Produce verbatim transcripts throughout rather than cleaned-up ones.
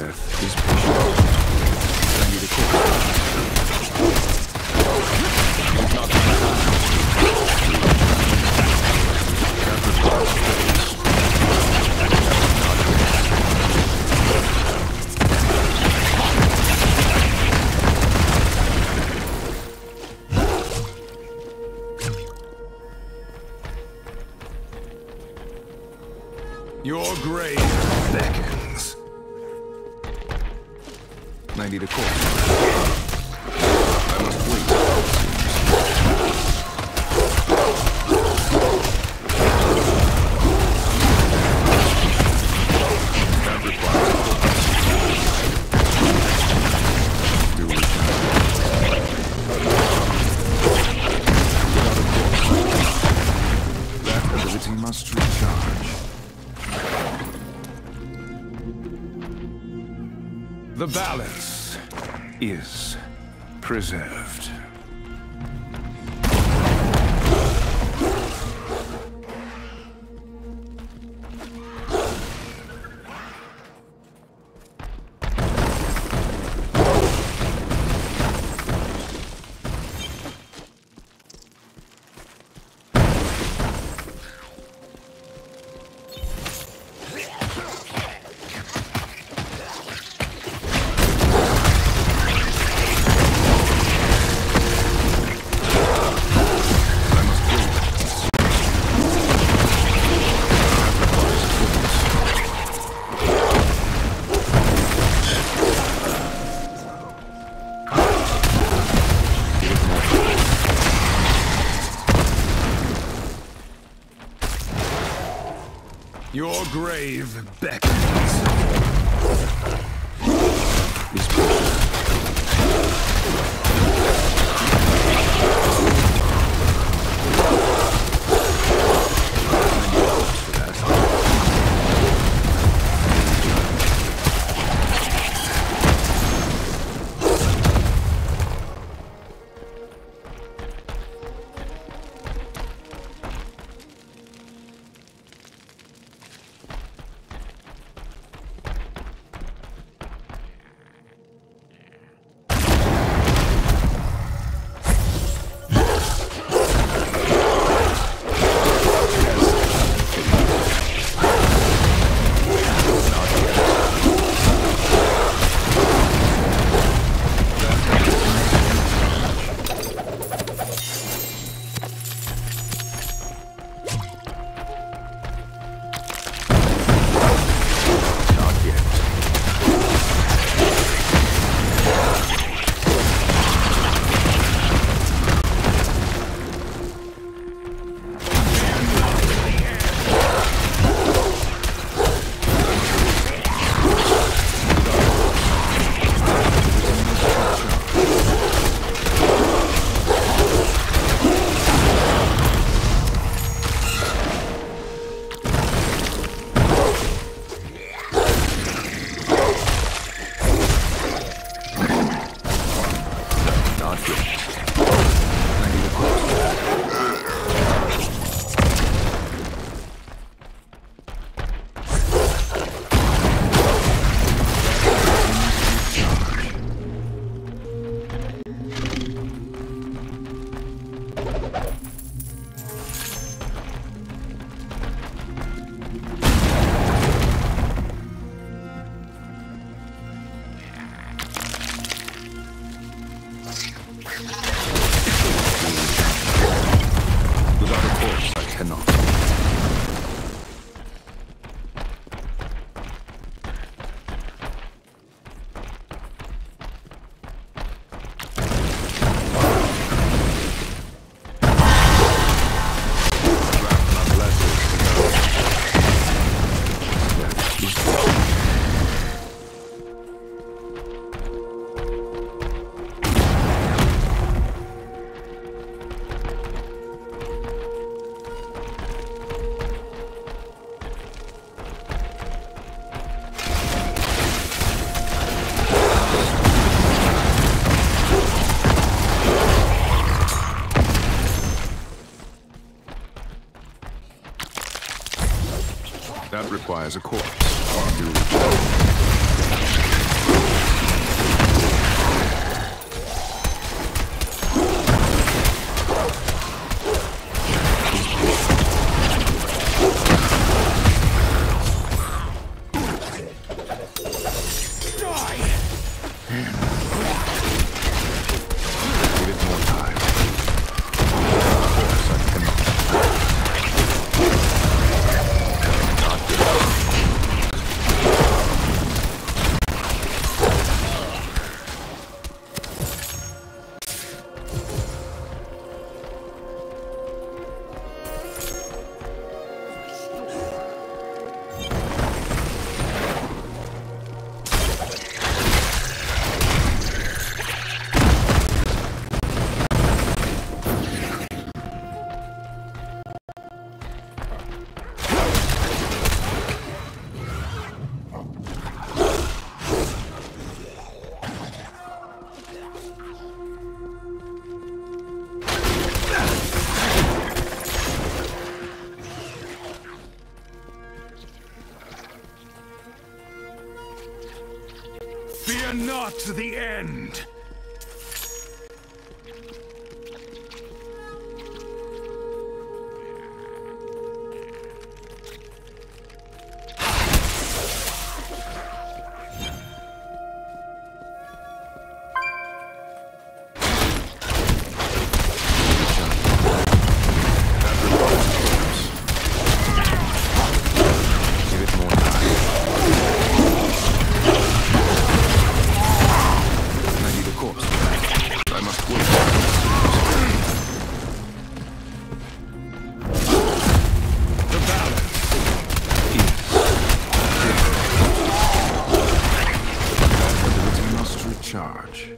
Death is patient. Your grave beckons. I need a corpse. I must wait. That replies. Do it. That ability must recharge. The balance is preserved. Your grave beckons. That requires a corpse. Fear not the end! Charge.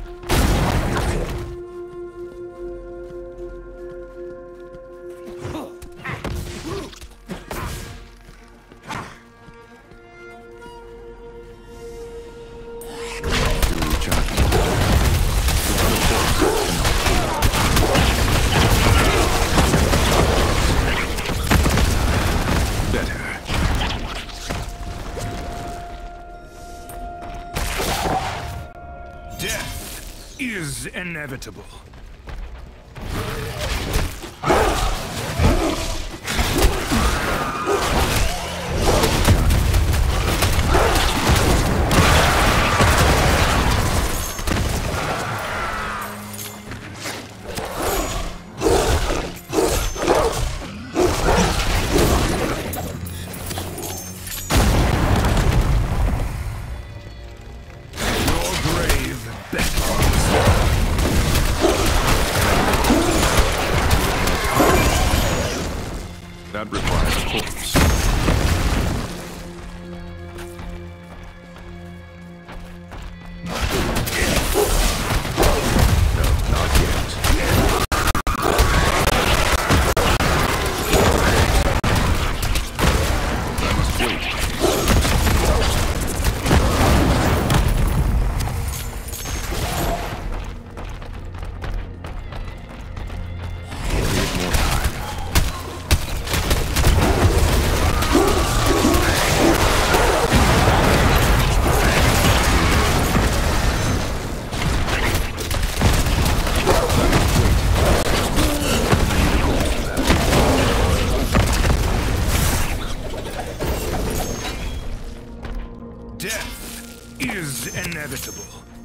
Is inevitable. That requires a corpse. No, not yet. I must wait. Give more time. Inevitable.